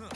Huh.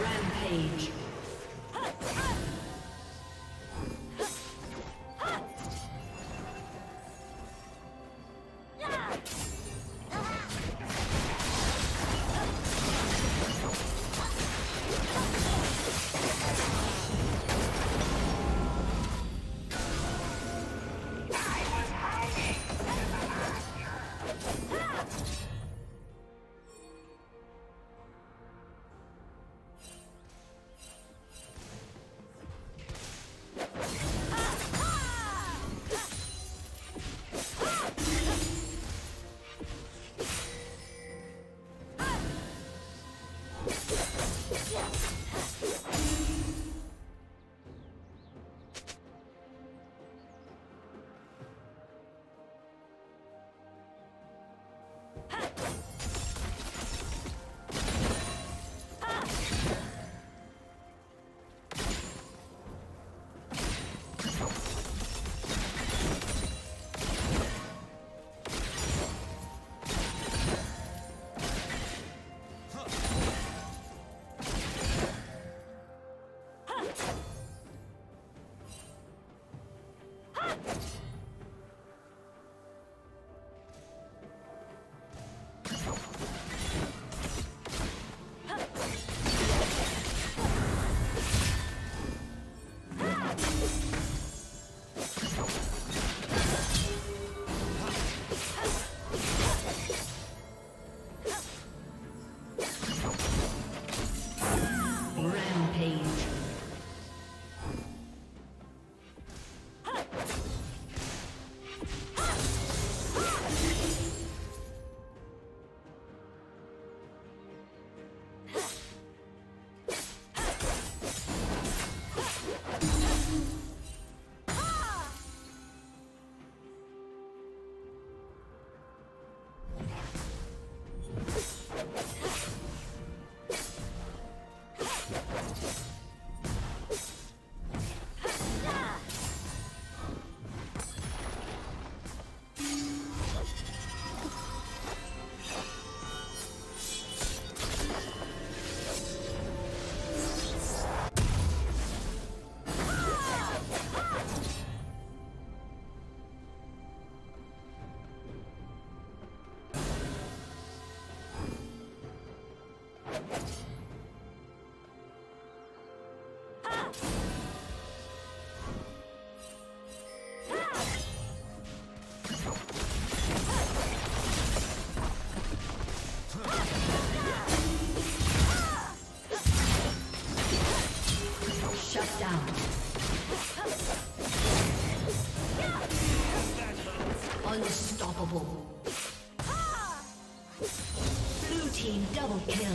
Rampage. Blue team double kill.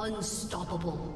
Unstoppable.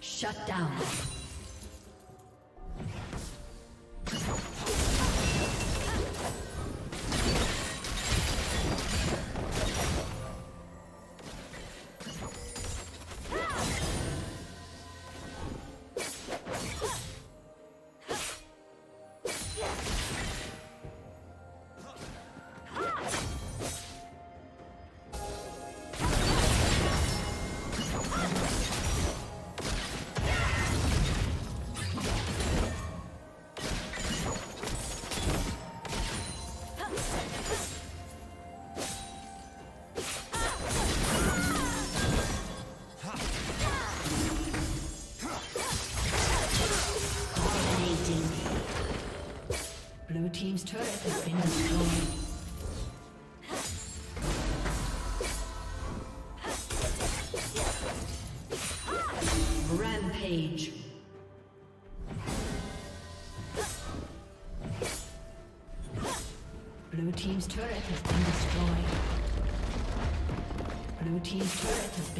Shut down. Blue team's turret has been destroyed. Team's turret has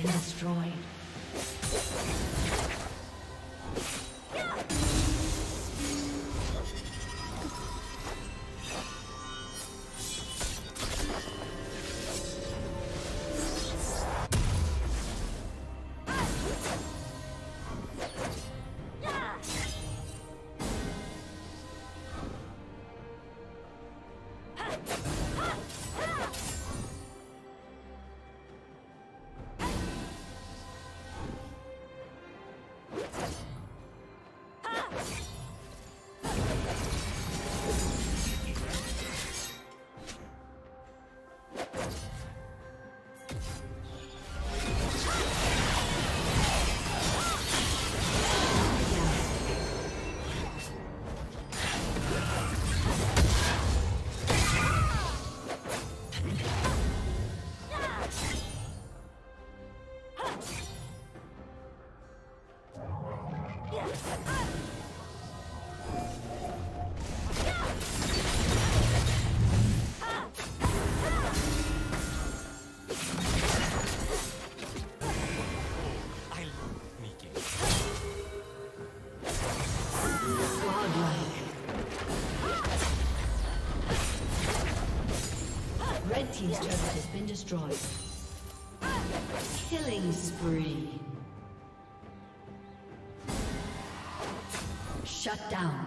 been destroyed. Killing spree. Shut down.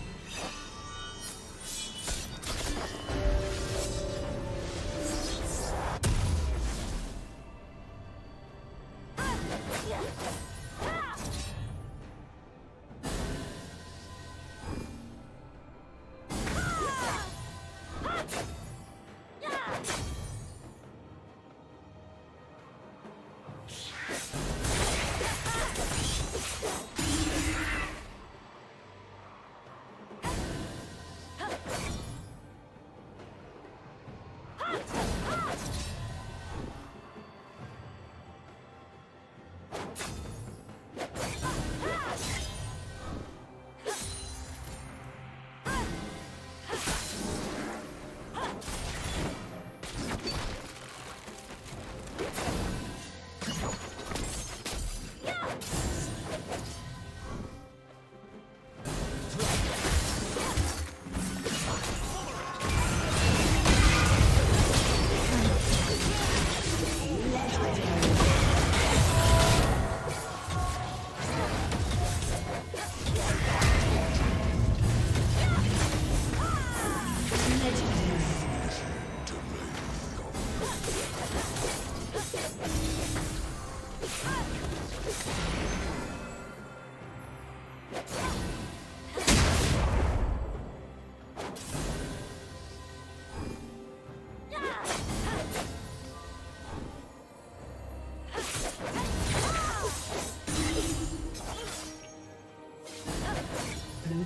Blue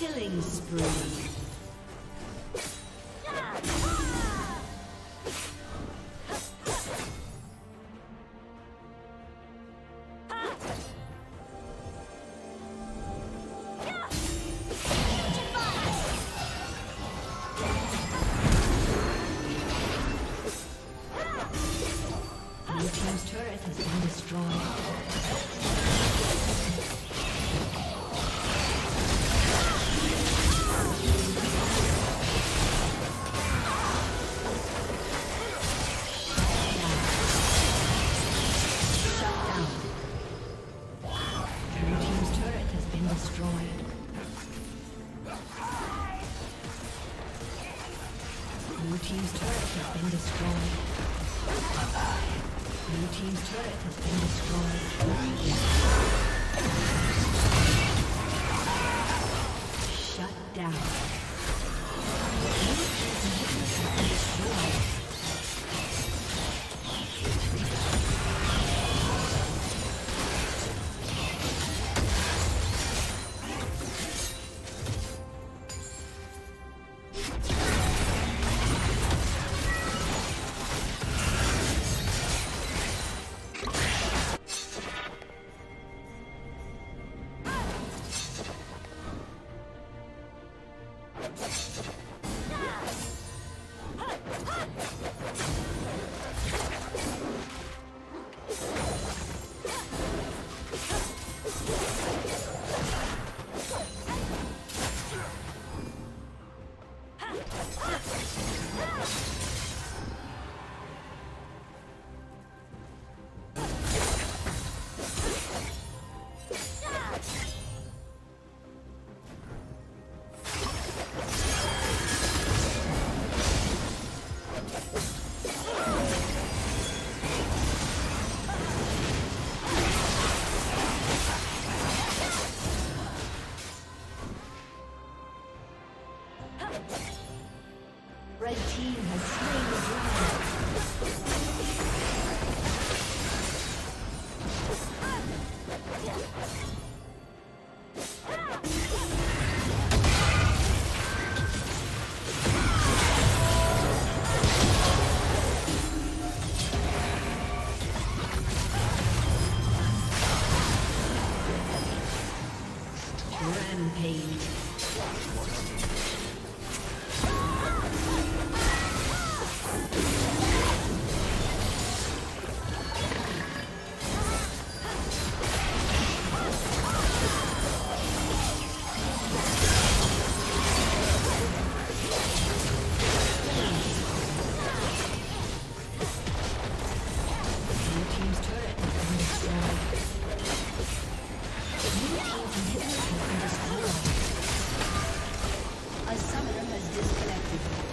Killing spree. A summoner has disconnected.